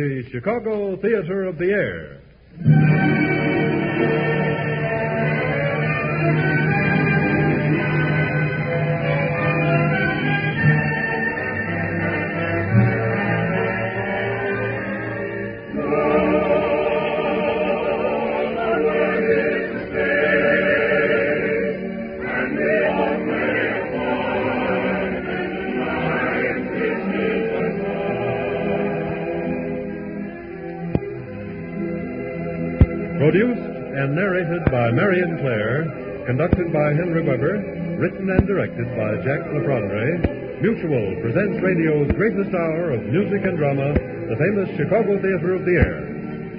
the Chicago Theater of the Air. Narrated by Marion Clare, conducted by Henry Weber, written and directed by Jack LaFrondre, Mutual presents radio's greatest hour of music and drama, the famous Chicago Theater of the Air.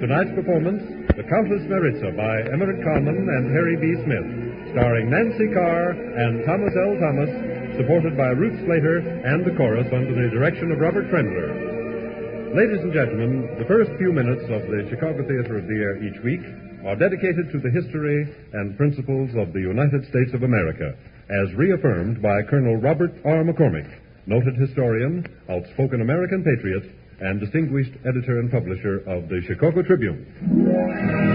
Tonight's performance, The Countess Maritza by Emmerich Kálmán and Harry B. Smith, starring Nancy Carr and Thomas L. Thomas, supported by Ruth Slater and the chorus under the direction of Robert Trendler. Ladies and gentlemen, the first few minutes of the Chicago Theater of the Air each week are dedicated to the history and principles of the United States of America, as reaffirmed by Colonel Robert R. McCormick, noted historian, outspoken American patriot, and distinguished editor and publisher of the Chicago Tribune.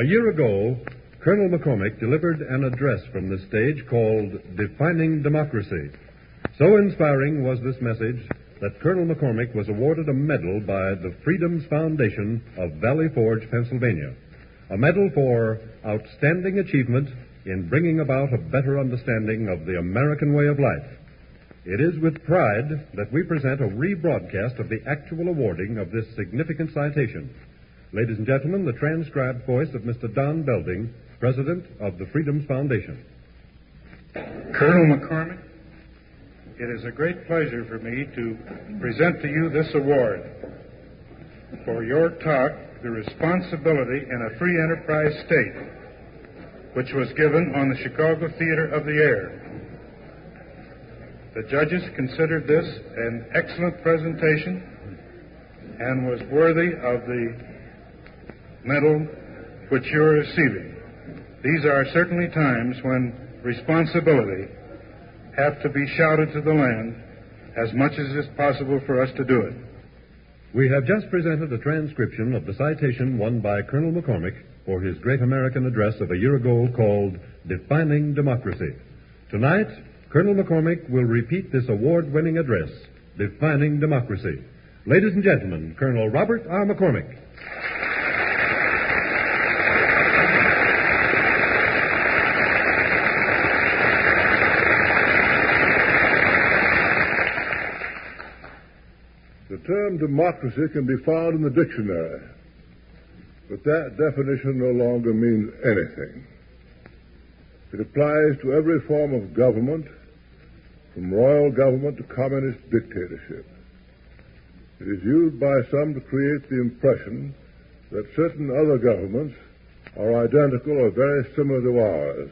A year ago, Colonel McCormick delivered an address from the stage called Defining Democracy. So inspiring was this message that Colonel McCormick was awarded a medal by the Freedom's Foundation of Valley Forge, Pennsylvania, a medal for outstanding achievement in bringing about a better understanding of the American way of life. It is with pride that we present a rebroadcast of the actual awarding of this significant citation. Ladies and gentlemen, the transcribed voice of Mr. Don Belding, president of the Freedom's Foundation. Colonel McCormick, it is a great pleasure for me to present to you this award for your talk, The Responsibility in a Free Enterprise State, which was given on the Chicago Theater of the Air. The judges considered this an excellent presentation and was worthy of the medal which you're receiving. These are certainly times when responsibility have to be shouted to the land as much as is possible for us to do it. We have just presented a transcription of the citation won by Colonel McCormick for his great American address of a year ago called Defining Democracy. Tonight, Colonel McCormick will repeat this award-winning address, Defining Democracy. Ladies and gentlemen, Colonel Robert R. McCormick. The term democracy can be found in the dictionary, but that definition no longer means anything. It applies to every form of government, from royal government to communist dictatorship. It is used by some to create the impression that certain other governments are identical or very similar to ours.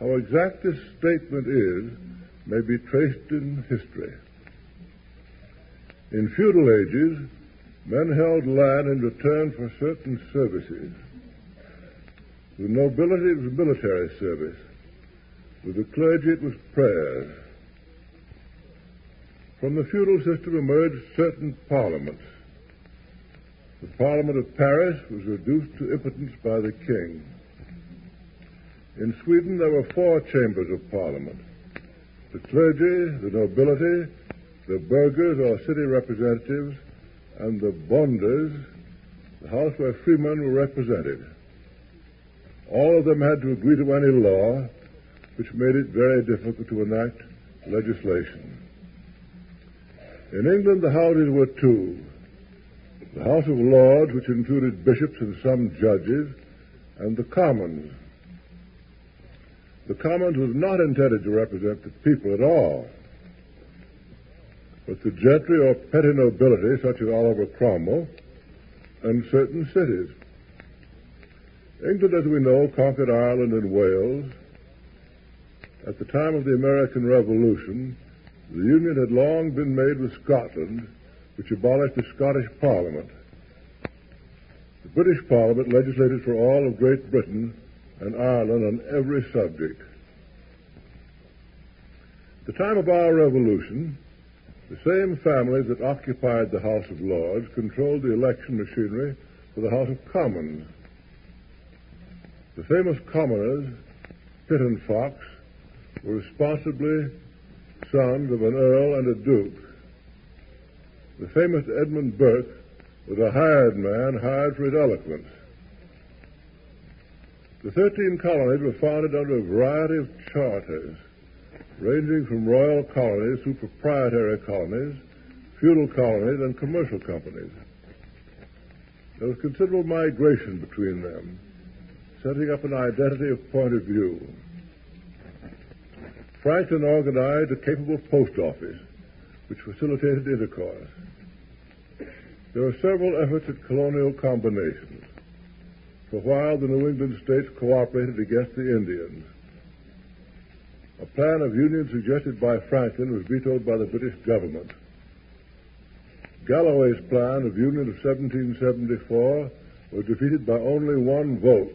How exact this statement is may be traced in history. In feudal ages, men held land in return for certain services. With nobility, it was military service. With the clergy, it was prayers. From the feudal system emerged certain parliaments. The Parliament of Paris was reduced to impotence by the king. In Sweden, there were four chambers of parliament: the clergy, the nobility, the burghers or city representatives, and the bondes, the house where freemen were represented. All of them had to agree to any law, which made it very difficult to enact legislation. In England, the houses were two: the House of Lords, which included bishops and some judges, and the Commons. The Commons was not intended to represent the people at all, but the gentry or petty nobility, such as Oliver Cromwell, and certain cities. England, as we know, conquered Ireland and Wales, At the time of the American Revolution, the union had long been made with Scotland, which abolished the Scottish Parliament. The British Parliament legislated for all of Great Britain and Ireland on every subject. At the time of our revolution, the same families that occupied the House of Lords controlled the election machinery for the House of Commons. The famous commoners, Pitt and Fox, were responsibly sons of an earl and a duke. The famous Edmund Burke was a hired man, hired for his eloquence. The 13 colonies were founded under a variety of charters, ranging from royal colonies through proprietary colonies, feudal colonies, and commercial companies. There was considerable migration between them, setting up an identity of point of view. Franklin organized a capable post office, which facilitated intercourse. There were several efforts at colonial combinations. For a while, the New England states cooperated against the Indians. A plan of union suggested by Franklin was vetoed by the British government. Galloway's plan of union of 1774 was defeated by only one vote.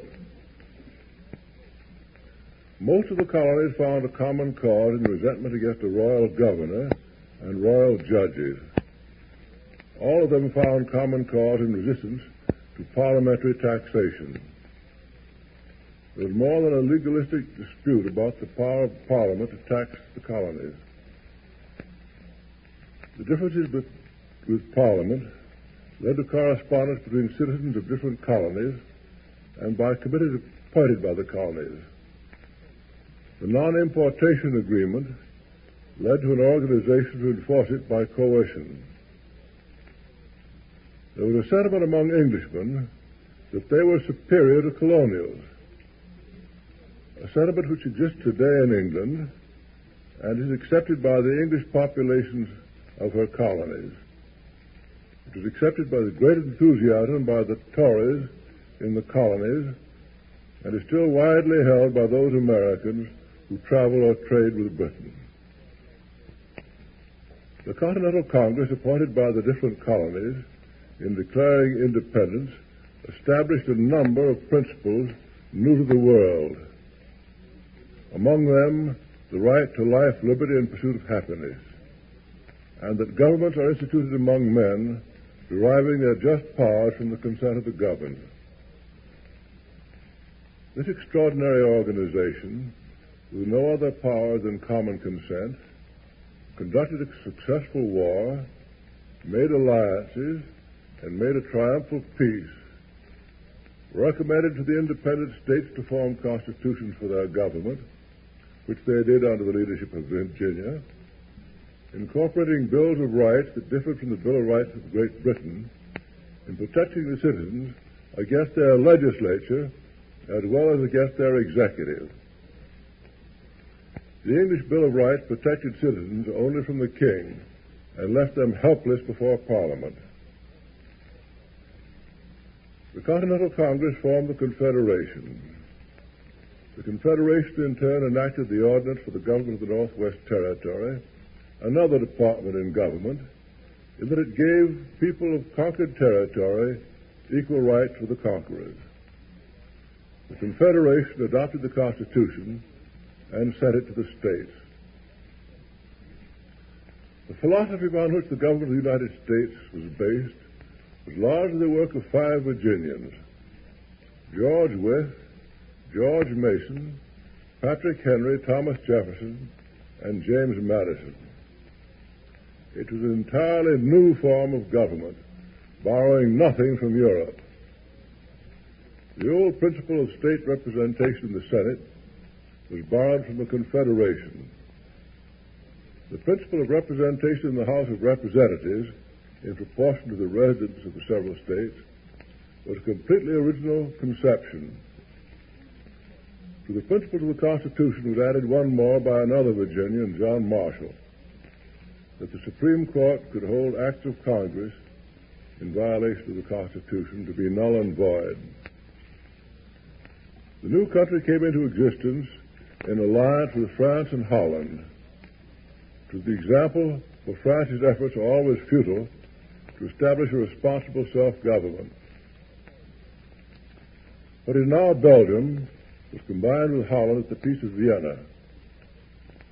Most of the colonies found a common cause in resentment against the royal governor and royal judges. All of them found common cause in resistance to parliamentary taxation. There was more than a legalistic dispute about the power of Parliament to tax the colonies. The differences with Parliament led to correspondence between citizens of different colonies and by committees appointed by the colonies. The non-importation agreement led to an organization to enforce it by coercion. There was a sentiment among Englishmen that they were superior to colonials, a sentiment which exists today in England and is accepted by the English populations of her colonies. It was accepted by the great enthusiasm by the Tories in the colonies and is still widely held by those Americans who travel or trade with Britain. The Continental Congress, appointed by the different colonies in declaring independence, established a number of principles new to the world. Among them, the right to life, liberty, and pursuit of happiness, and that governments are instituted among men, deriving their just powers from the consent of the governed. This extraordinary organization, with no other power than common consent, conducted a successful war, made alliances, and made a triumphal peace, recommended to the independent states to form constitutions for their government, which they did under the leadership of Virginia, incorporating bills of rights that differed from the Bill of Rights of Great Britain, and protecting the citizens against their legislature as well as against their executive. The English Bill of Rights protected citizens only from the king and left them helpless before Parliament. The Continental Congress formed the Confederation. The Confederation in turn enacted the ordinance for the government of the Northwest Territory, another department in government, in that it gave people of conquered territory equal rights with the conquerors. The Confederation adopted the Constitution and sent it to the states. The philosophy upon which the government of the United States was based was largely the work of five Virginians: George Wythe, George Mason, Patrick Henry, Thomas Jefferson, and James Madison. It was an entirely new form of government, borrowing nothing from Europe. The old principle of state representation in the Senate was borrowed from the Confederation. The principle of representation in the House of Representatives, in proportion to the residents of the several states, was a completely original conception. To the principles of the Constitution was added one more by another Virginian, John Marshall, that the Supreme Court could hold acts of Congress in violation of the Constitution to be null and void. The new country came into existence an alliance with France and Holland. It was the example for France's efforts, always futile, to establish a responsible self-government. What is now Belgium was combined with Holland at the Peace of Vienna.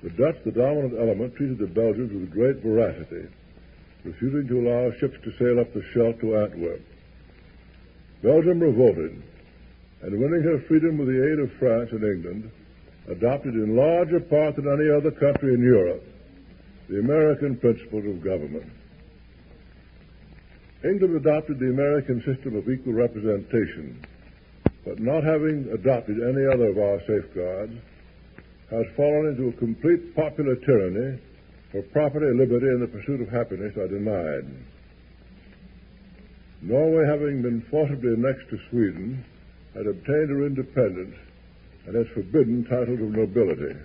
The Dutch, the dominant element, treated the Belgians with great voracity, refusing to allow ships to sail up the Scheldt to Antwerp. Belgium revolted, and winning her freedom with the aid of France and England, adopted in larger part than any other country in Europe the American principles of government. England adopted the American system of equal representation, but not having adopted any other of our safeguards, has fallen into a complete popular tyranny, for property, liberty, and the pursuit of happiness are denied. Norway, having been forcibly annexed to Sweden, had obtained her independence and has forbidden titles of nobility.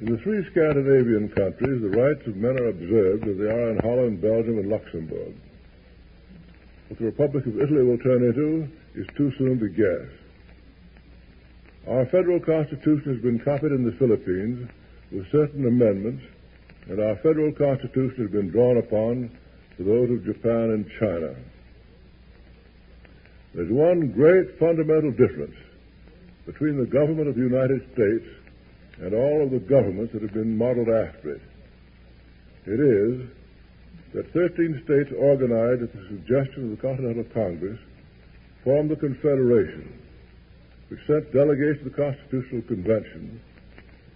In the three Scandinavian countries, the rights of men are observed as they are in Holland, Belgium, and Luxembourg. What the Republic of Italy will turn into is too soon to guess. Our federal constitution has been copied in the Philippines with certain amendments, and our federal constitution has been drawn upon for those of Japan and China. There's one great fundamental difference between the government of the United States and all of the governments that have been modeled after it. It is that 13 states organized at the suggestion of the Continental Congress formed the Confederation, which sent delegates to the Constitutional Convention,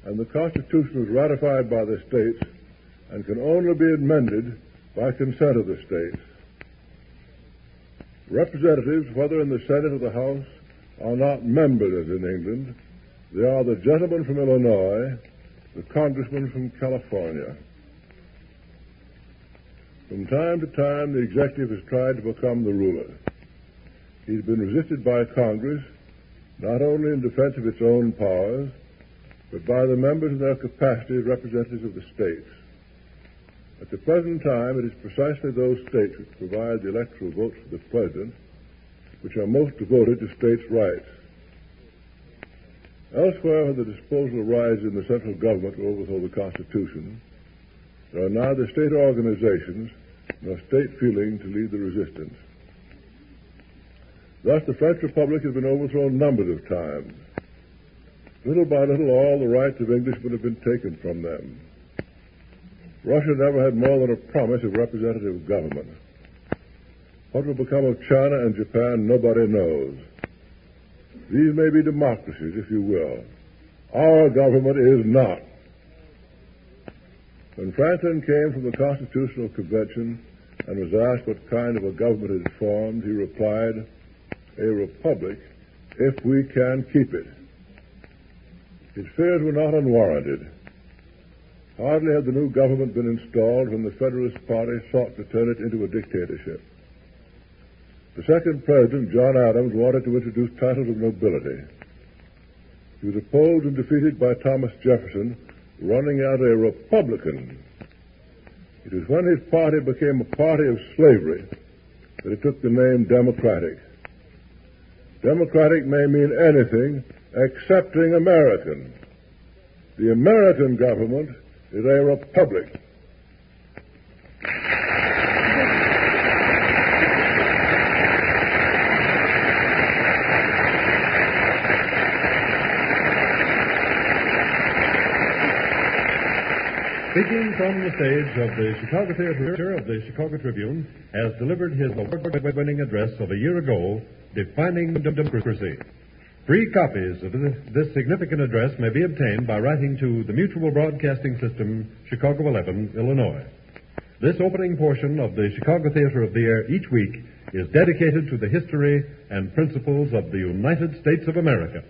and the Constitution was ratified by the states and can only be amended by consent of the states. Representatives, whether in the Senate or the House, are not members in England. They are the gentlemen from Illinois, the congressmen from California. From time to time, the executive has tried to become the ruler. He's been resisted by Congress, not only in defense of its own powers, but by the members in their capacity as representatives of the states. At the present time, it is precisely those states which provide the electoral votes for the president which are most devoted to states' rights. Elsewhere, when the disposal arises in the central government to overthrow the Constitution, there are neither state organizations nor state feeling to lead the resistance. Thus, the French Republic has been overthrown numbers of times. Little by little, all the rights of Englishmen have been taken from them. Russia never had more than a promise of representative government. What will become of China and Japan, nobody knows. These may be democracies, if you will. Our government is not. When Franklin came from the Constitutional Convention and was asked what kind of a government it formed, he replied, "A republic, if we can keep it." His fears were not unwarranted. Hardly had the new government been installed when the Federalist Party sought to turn it into a dictatorship. The second president, John Adams, wanted to introduce titles of nobility. He was opposed and defeated by Thomas Jefferson, running out a Republican. It was when his party became a party of slavery that it took the name Democratic. Democratic may mean anything excepting American. The American government is a republic. Speaking from the stage of the Chicago Theater of the Chicago Tribune, has delivered his award-winning address of a year ago, Defining Democracy. Free copies of this significant address may be obtained by writing to the Mutual Broadcasting System, Chicago 11, Illinois. This opening portion of the Chicago Theater of the Air each week is dedicated to the history and principles of the United States of America.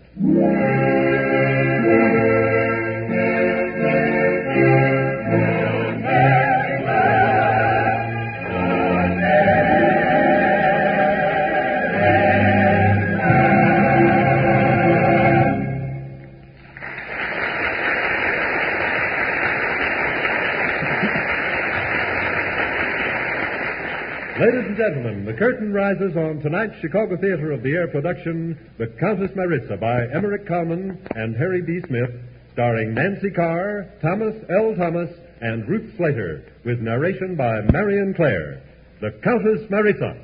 Ladies and gentlemen, the curtain rises on tonight's Chicago Theater of the Air production, The Countess Maritza, by Emmerich Kálmán and Harry B. Smith, starring Nancy Carr, Thomas L. Thomas, and Ruth Slater, with narration by Marion Clare. The Countess Maritza.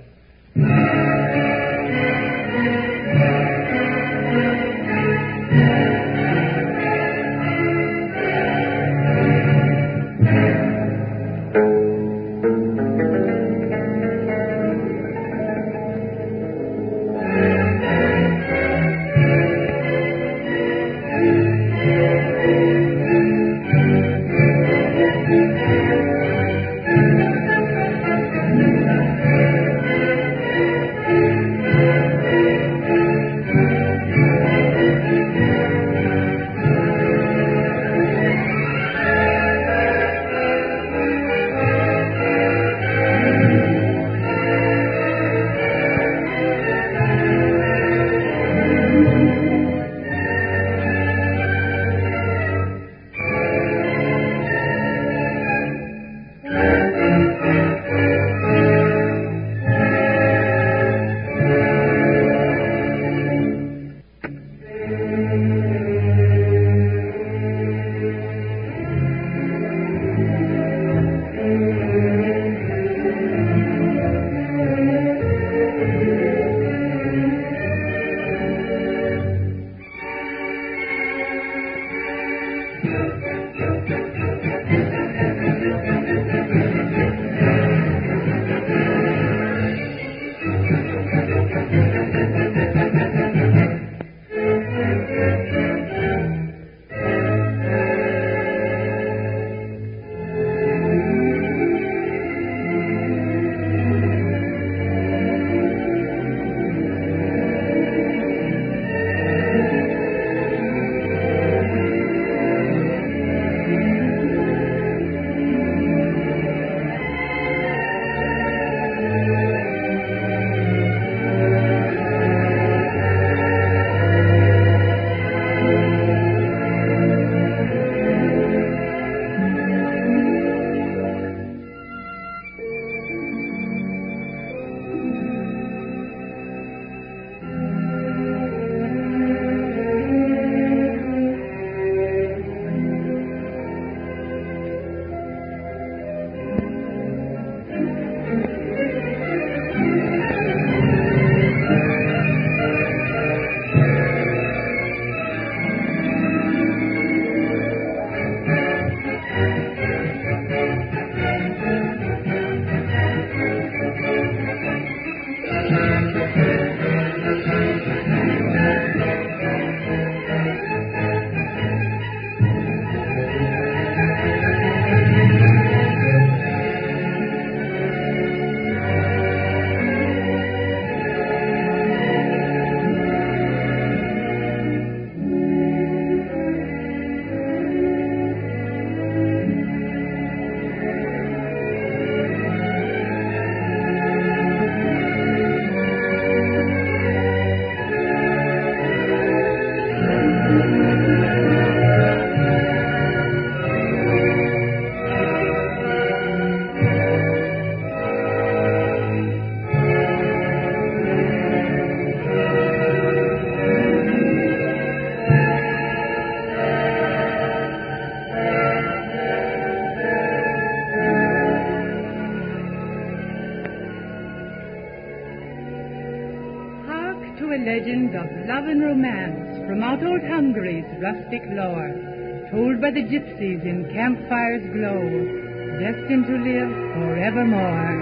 Rustic lore, told by the gypsies in campfire's glow, destined to live forevermore.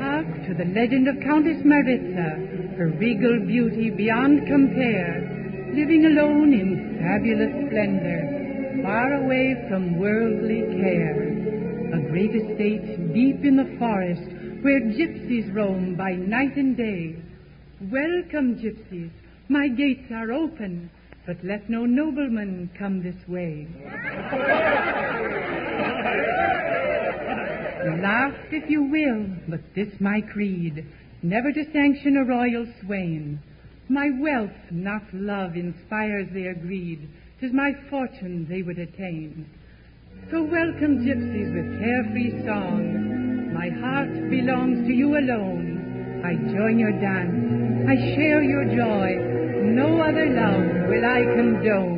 Hark to the legend of Countess Maritza, her regal beauty beyond compare, living alone in fabulous splendor, far away from worldly care. A great estate deep in the forest, where gypsies roam by night and day. Welcome, gypsies, my gates are open, but let no nobleman come this way. Laugh if you will, but this my creed, never to sanction a royal swain. My wealth, not love, inspires their greed. 'Tis my fortune they would attain. So welcome, gypsies, with carefree song. My heart belongs to you alone. I join your dance, I share your joy. No other love will I condone.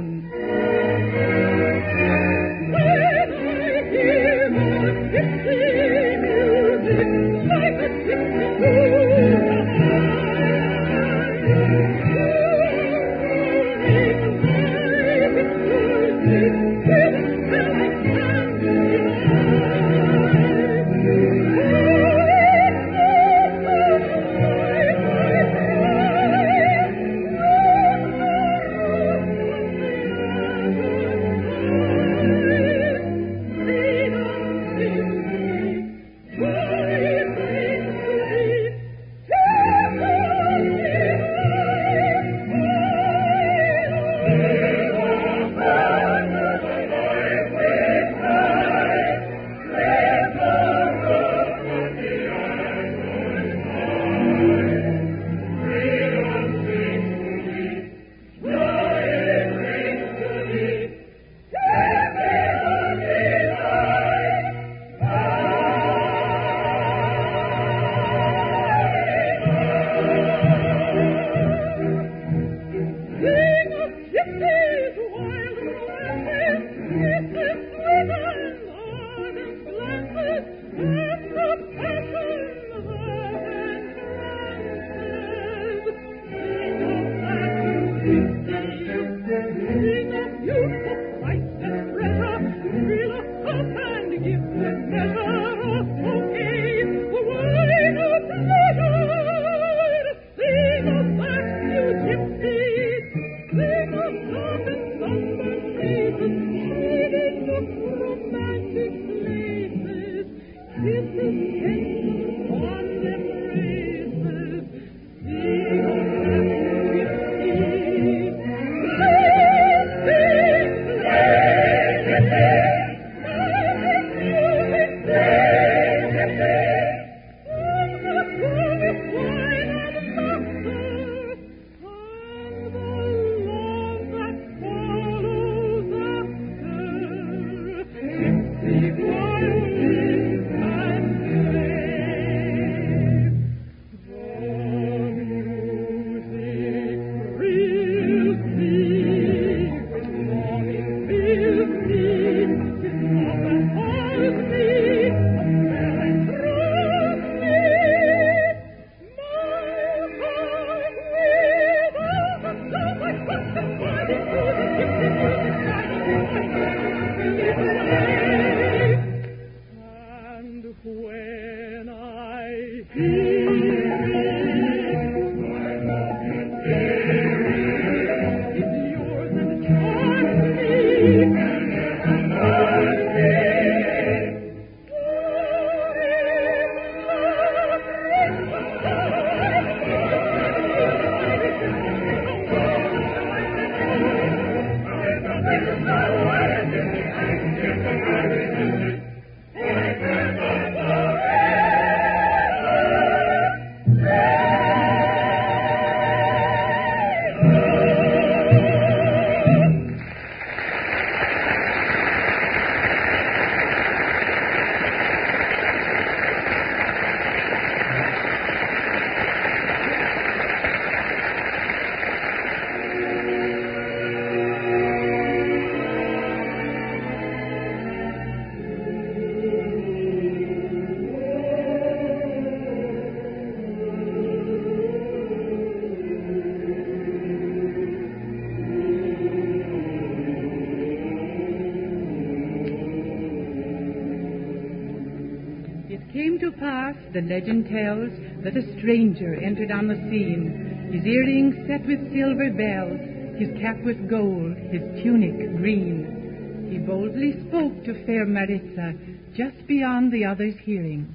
The legend tells that a stranger entered on the scene, his earrings set with silver bells, his cap with gold, his tunic green. He boldly spoke to fair Maritza, just beyond the others' hearing,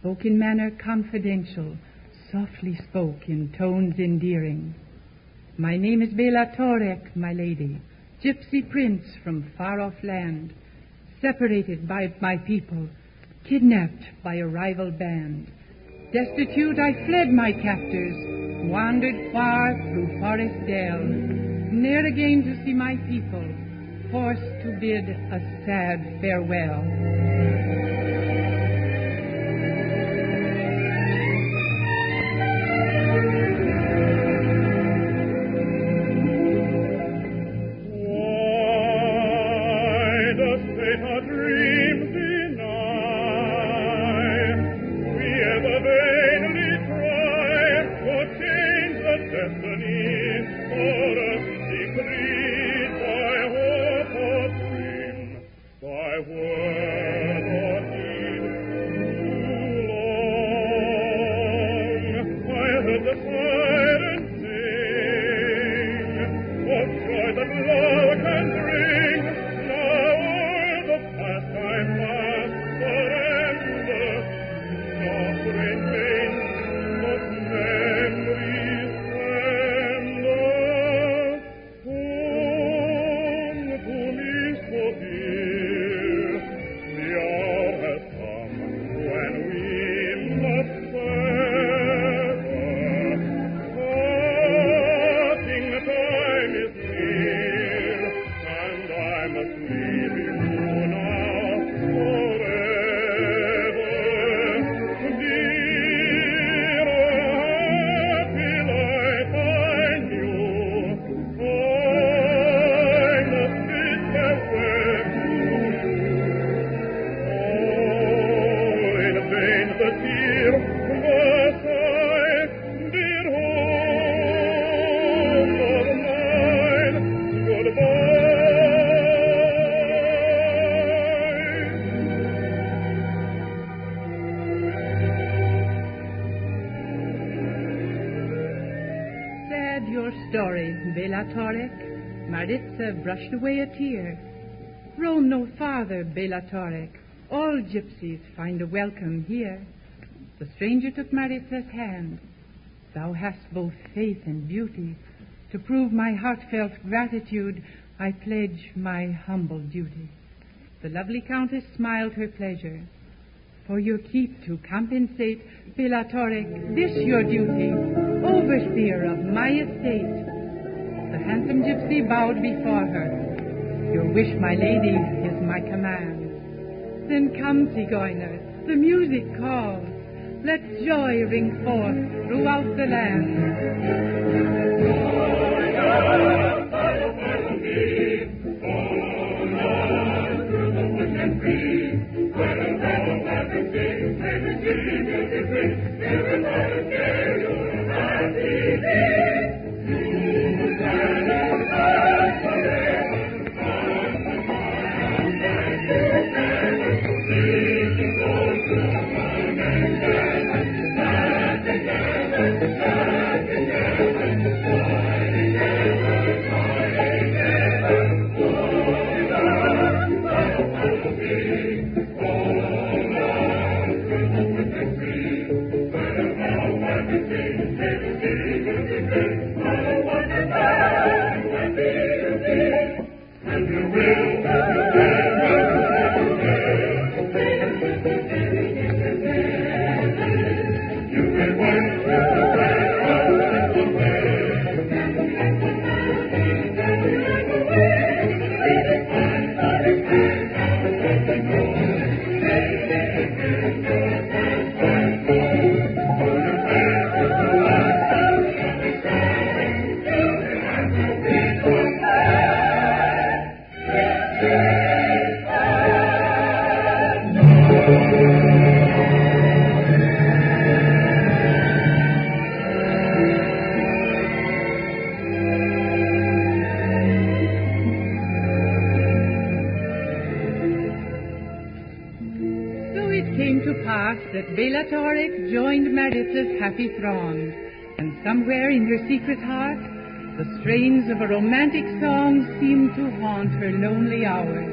spoke in manner confidential, softly spoke in tones endearing. My name is Béla Török, my lady, gypsy prince from far-off land, separated by my people, kidnapped by a rival band. Destitute, I fled my captors, wandered far through forest dells, ne'er again to see my people, forced to bid a sad farewell. Béla Török, Maritza brushed away a tear. Roam no farther, Béla Török. All gypsies find a welcome here. The stranger took Maritza's hand. Thou hast both faith and beauty. To prove my heartfelt gratitude, I pledge my humble duty. The lovely countess smiled her pleasure. For your keep to compensate, Béla Török, this your duty, overseer of my estate. The handsome gypsy bowed before her. Your wish, my lady, is my command. Then come, Zigeuners, the music calls. Let joy ring forth throughout the land. Béla Török joined Maritza's happy throng, and somewhere in her secret heart, the strains of a romantic song seemed to haunt her lonely hours,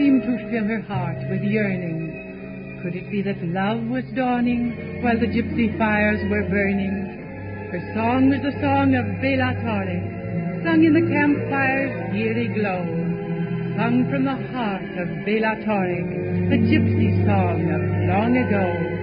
seemed to fill her heart with yearning. Could it be that love was dawning while the gypsy fires were burning? Her song was the song of Béla Török, sung in the campfire's eerie glow, hung from the heart of Béla Török, the gypsy song of long ago.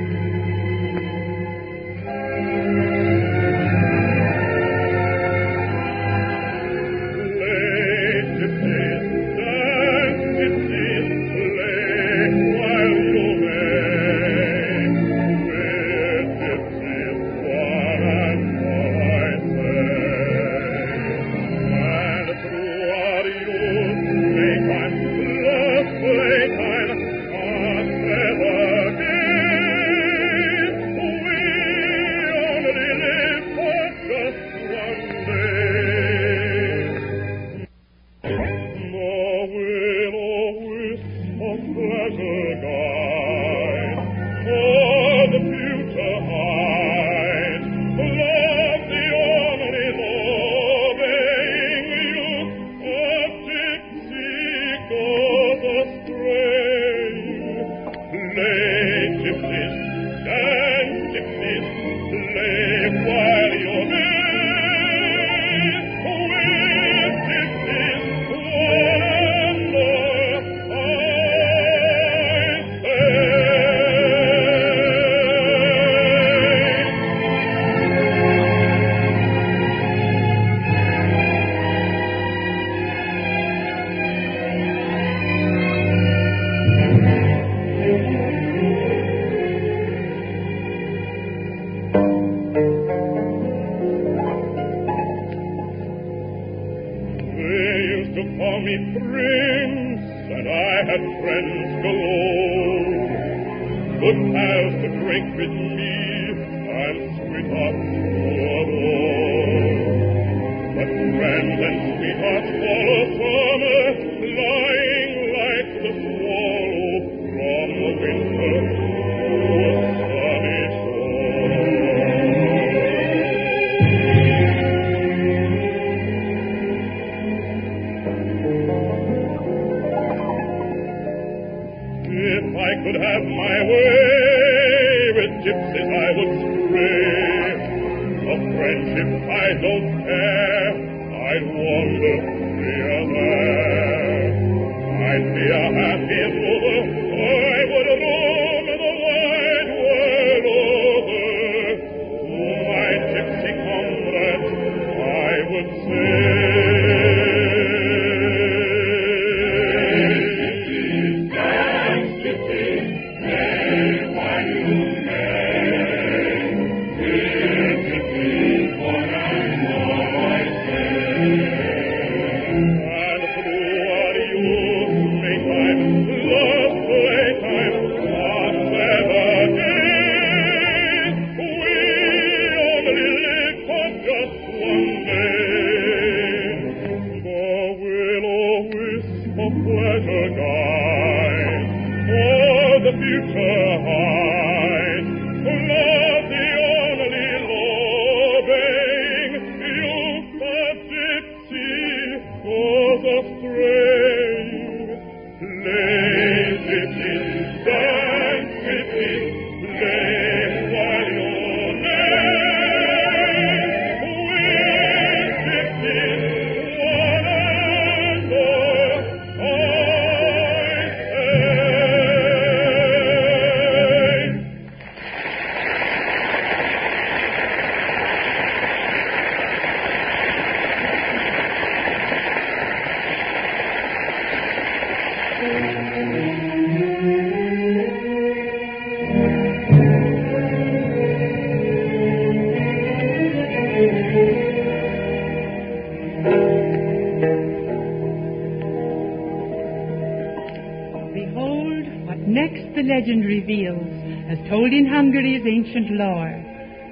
Hungary's ancient lore.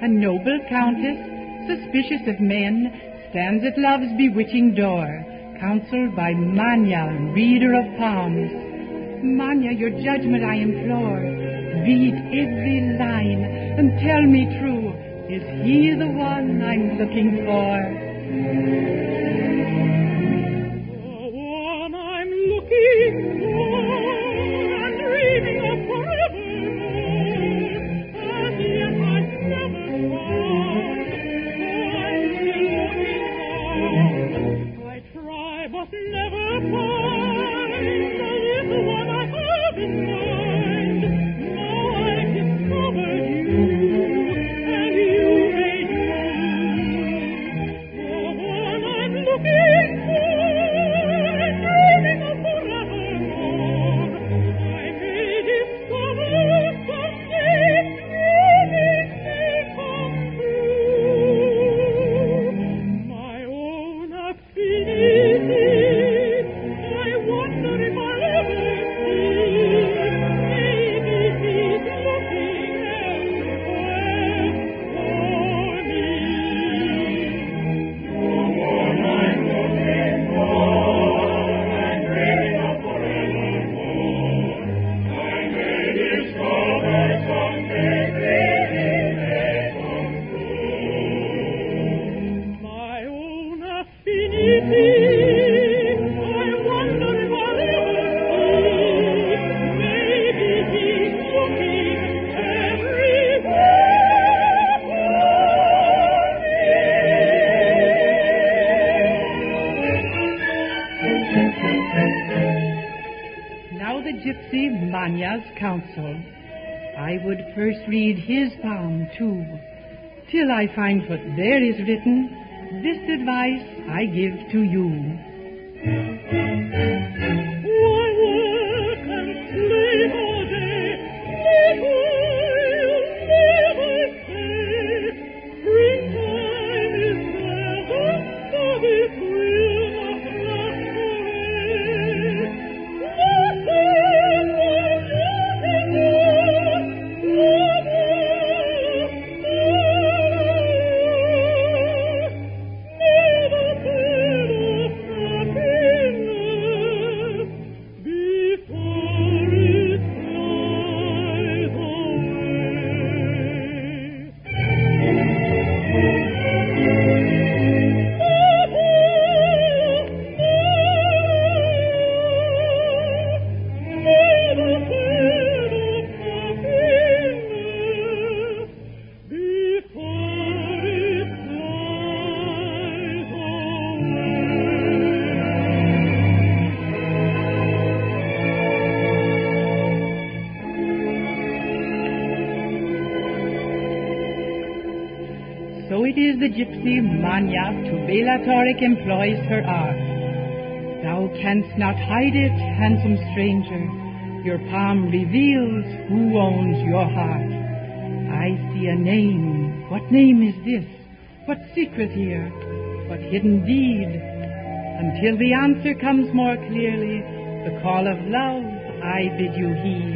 A noble countess, suspicious of men, stands at love's bewitching door, counseled by Manya, reader of palms. Manya, your judgment I implore. Read every line and tell me true, is he the one I'm looking for? I try, but never find. the gypsy Mania's counsel. I would first read his poem, too, till I find what there is written. This advice I give to you. Why work and slave all day? Live well, never stay. Free time is never, so be free of love away. Nothing more nothing more. The gypsy Mania to Béla Török employs her art. Thou canst not hide it, handsome stranger. Your palm reveals who owns your heart. I see a name. What name is this? What secret here? What hidden deed? Until the answer comes more clearly, the call of love I bid you heed.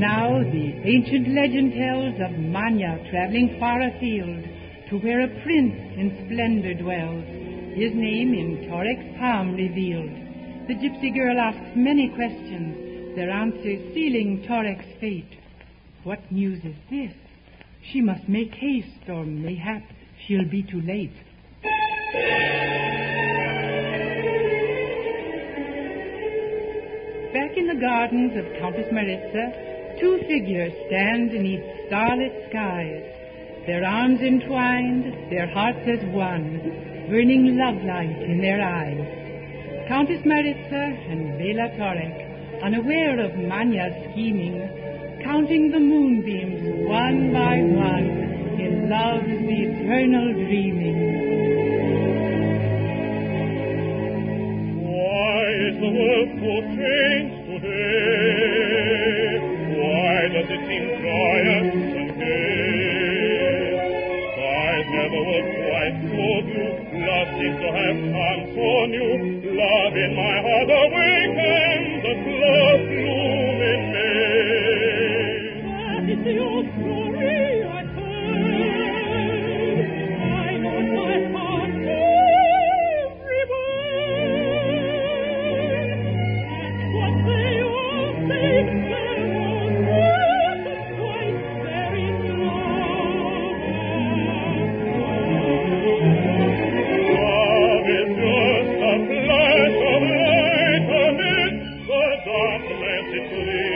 now the ancient legend tells of Manya traveling far afield to where a prince in splendor dwells, his name in Torek's palm revealed. The gypsy girl asks many questions, their answers sealing Torek's fate. What news is this? She must make haste, or mayhap she'll be too late. Back in the gardens of Countess Maritza, two figures stand beneath starlit skies, their arms entwined, their hearts as one, burning love light in their eyes. Countess Maritza and Béla Török, unaware of Manya's scheming, counting the moonbeams one by one in love's eternal dreaming. Why is the world so strange today? Why does it seem joyous and gay? Skies never were quite so blue. Love seems to have come so new. Love in my heart awakens the close gloom in May. Your story I tell, I'm on my heart every way. That's what they all think, there was worth a twice very love. Love is just a flash of light amid the darkness it leaves.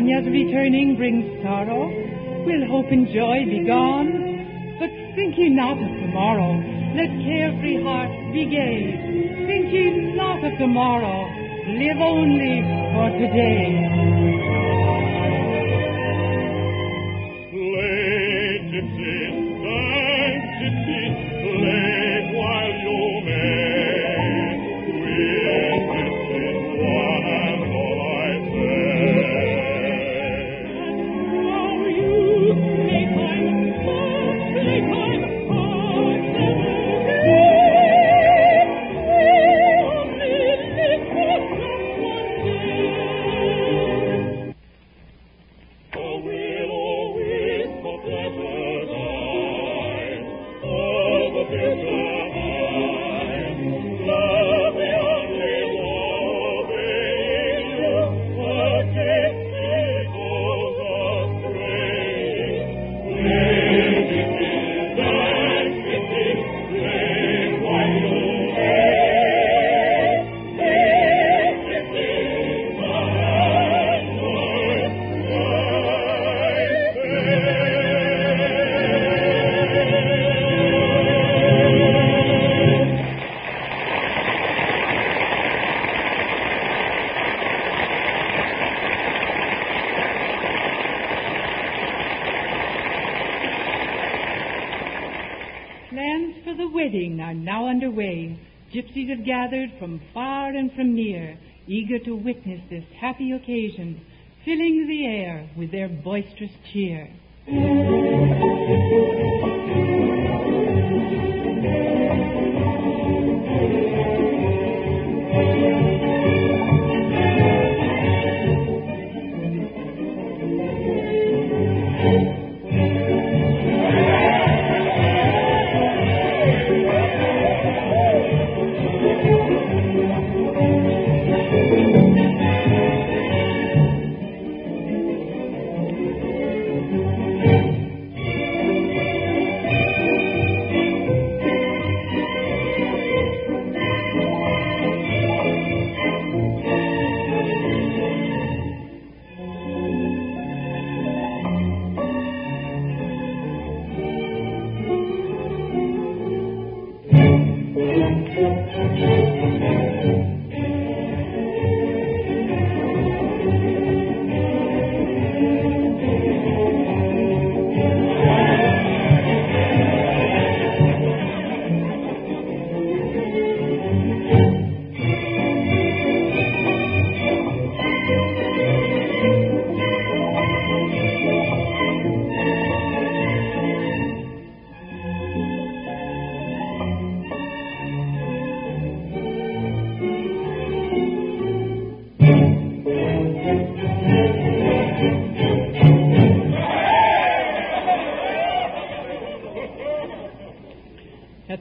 Sophronia's returning brings sorrow. Will hope and joy be gone? But think ye not of tomorrow. Let carefree hearts be gay. Think ye not of tomorrow. Live only for today. Play, gypsy, dance, gypsy, play while you may. Gypsies have gathered from far and from near, eager to witness this happy occasion, filling the air with their boisterous cheer.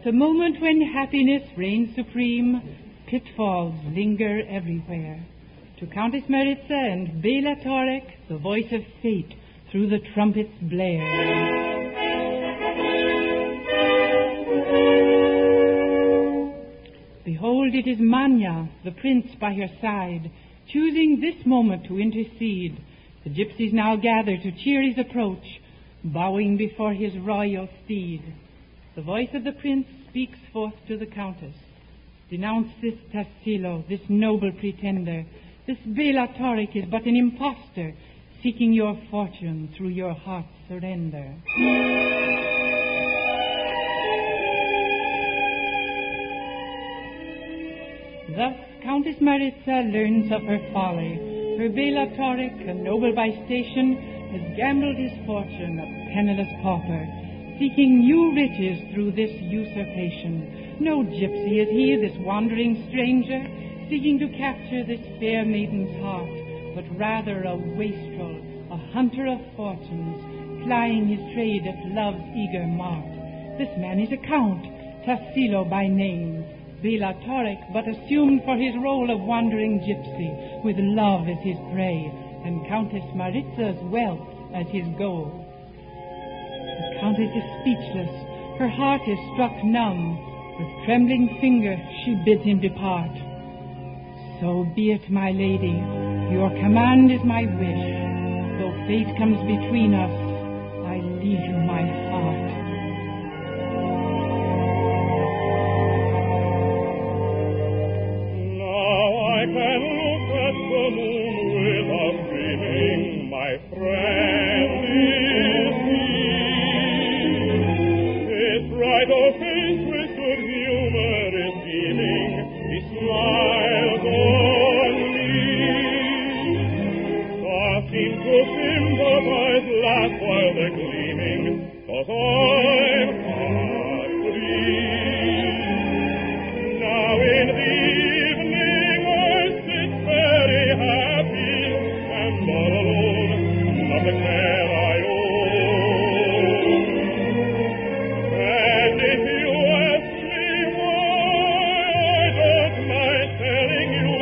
The moment when happiness reigns supreme, pitfalls linger everywhere. To Countess Maritza and Béla Török, the voice of fate through the trumpets blare. Behold, it is Manya, the prince by her side, choosing this moment to intercede. The gypsies now gather to cheer his approach, bowing before his royal steed. The voice of the prince speaks forth to the countess. Denounce this Tassilo, this noble pretender. This Béla Török is but an impostor, seeking your fortune through your heart's surrender. Thus Countess Maritza learns of her folly. Her Béla Török, a noble by station, has gambled his fortune, a penniless pauper, seeking new riches through this usurpation. No gypsy is he, this wandering stranger, seeking to capture this fair maiden's heart, but rather a wastrel, a hunter of fortunes, plying his trade at love's eager mart. This man is a count, Tassilo by name, Béla Török, but assumed for his role of wandering gypsy, with love as his prey, and Countess Maritza's wealth as his goal. The countess is speechless, her heart is struck numb. With trembling finger she bids him depart. So be it, my lady, your command is my wish. fate comes between us, I leave you my heart. Now I can look at the moon without dreaming, my friend is here. His bright old face with good humor is beaming, he smiles on me. Soft seems to him the eyes laugh while they're gleaming, 'cause I'm heart free. Now in the evening I sit very happy and all alone, not a care I own. And if you ask me why, I don't mind telling you,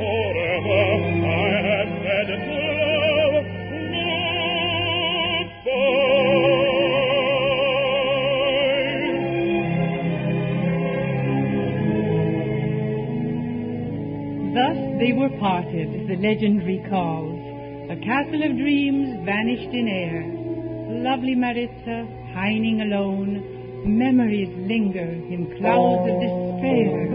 forever I have said to love, goodbye. Thus they were parted, the legend recalls. A castle of dreams vanished in air. Lovely Maritza, pining alone, memories linger in clouds of despair.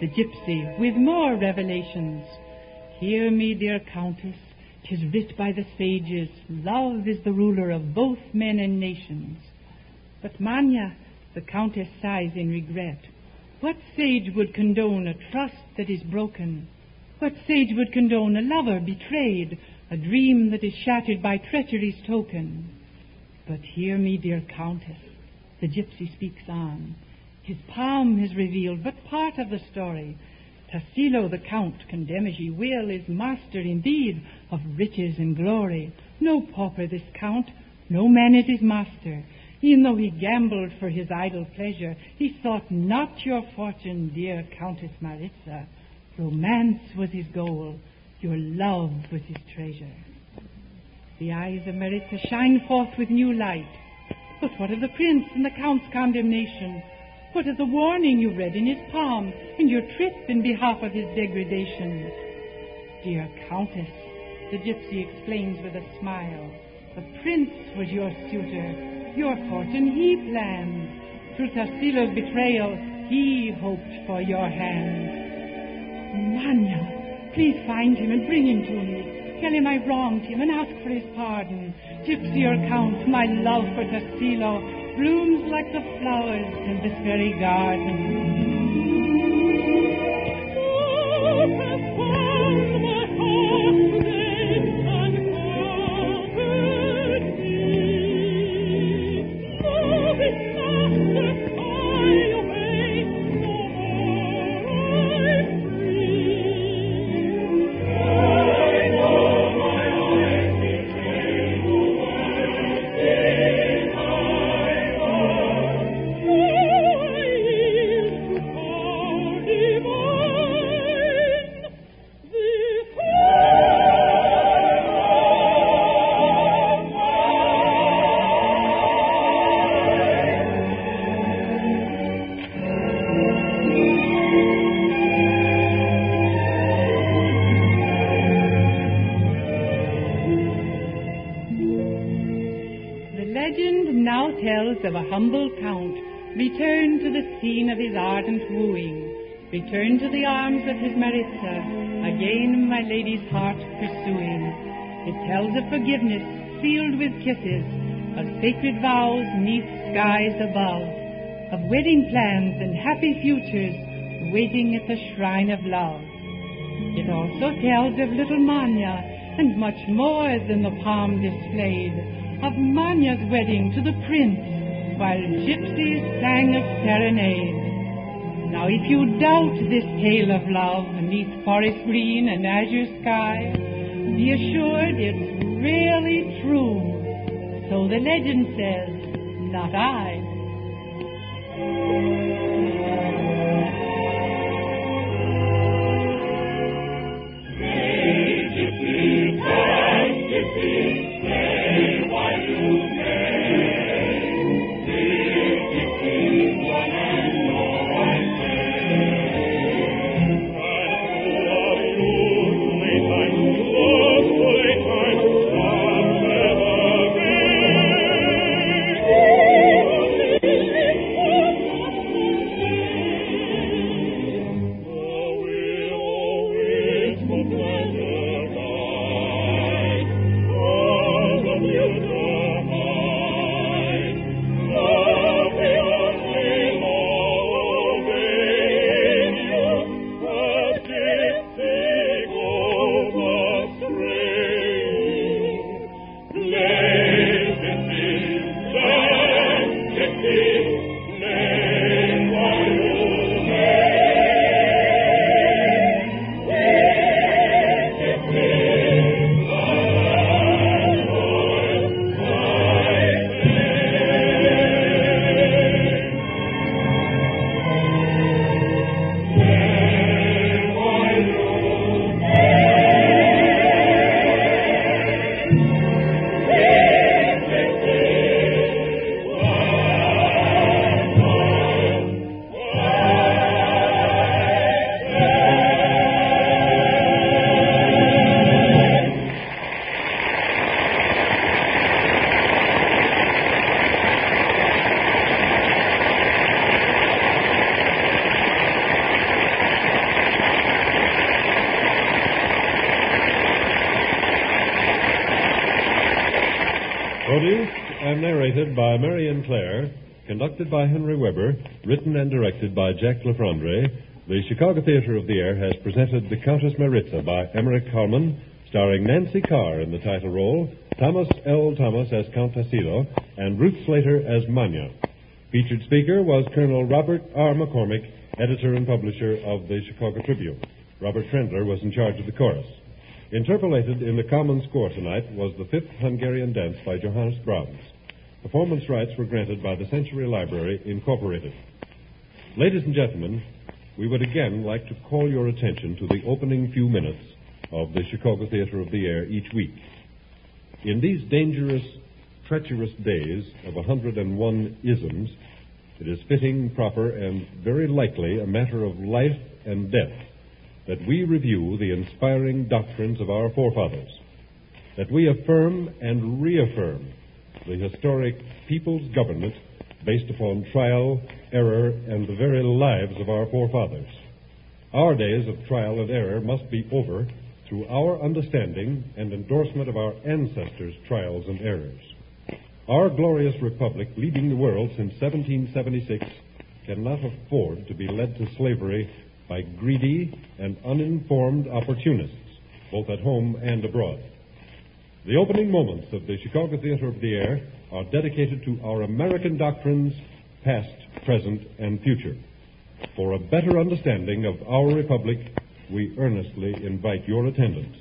The gypsy, with more revelations. Hear me, dear Countess, 'tis writ by the sages, love is the ruler of both men and nations. But Manya, the Countess sighs in regret. What sage would condone a trust that is broken? What sage would condone a lover betrayed, a dream that is shattered by treachery's token? But hear me, dear Countess, the gypsy speaks on. His palm has revealed but part of the story. Tassilo the count, condemn as ye will, is master indeed of riches and glory. No pauper this count, no man is his master. E'en though he gambled for his idle pleasure, he sought not your fortune, dear Countess Maritza. Romance was his goal, your love was his treasure. The eyes of Maritza shine forth with new light. But what of the prince and the count's condemnation? What of the warning you read in his palm, and your trip in behalf of his degradation? Dear Countess, the gypsy explains with a smile, the prince was your suitor, your fortune he planned. Through Tarsilo's betrayal, he hoped for your hand. Manya, please find him and bring him to me. Tell him I wronged him and ask for his pardon. Gypsy or count, my love for Tarsilo blooms like the flowers in this very garden. count, returned to the scene of his ardent wooing, returned to the arms of his Maritza, again my lady's heart pursuing. It tells of forgiveness sealed with kisses, of sacred vows 'neath skies above, of wedding plans and happy futures waiting at the shrine of love. It also tells of little Manya, and much more than the palm displayed, of Manya's wedding to the prince, while gypsies sang a serenade. Now if you doubt this tale of love 'neath forest green and azure sky, be assured it's really true. So the legend says, not I. Hey, gypsy, hey, why do by Marion Clare, conducted by Henry Weber, written and directed by Jack LaFrondre, the Chicago Theater of the Air has presented The Countess Maritza by Emmerich Kálmán, starring Nancy Carr in the title role, Thomas L. Thomas as Count Tassilo, and Ruth Slater as Manya. Featured speaker was Colonel Robert R. McCormick, editor and publisher of the Chicago Tribune. Robert Trendler was in charge of the chorus. Interpolated in the common score tonight was the Fifth Hungarian Dance by Johannes Brahms. Performance rights were granted by the Century Library, Incorporated. Ladies and gentlemen, we would again like to call your attention to the opening few minutes of the Chicago Theater of the Air each week. In these dangerous, treacherous days of 101 isms, it is fitting, proper, and very likely a matter of life and death that we review the inspiring doctrines of our forefathers, that we affirm and reaffirm the historic people's government based upon trial, error, and the very lives of our forefathers. Our days of trial and error must be over through our understanding and endorsement of our ancestors' trials and errors. Our glorious republic, leading the world since 1776, cannot afford to be led to slavery by greedy and uninformed opportunists, both at home and abroad. The opening moments of the Chicago Theater of the Air are dedicated to our American doctrines, past, present, and future. For a better understanding of our republic, we earnestly invite your attendance.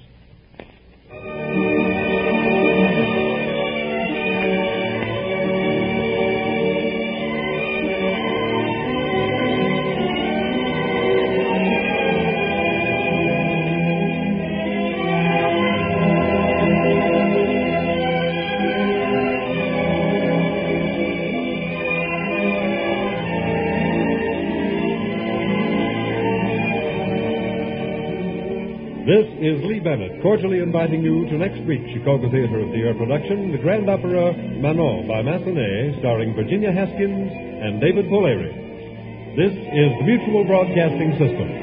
This is Lee Bennett, cordially inviting you to next week's Chicago Theater of the Air production, the grand opera Manon by Massenet, starring Virginia Haskins and David Poleri. This is the Mutual Broadcasting System.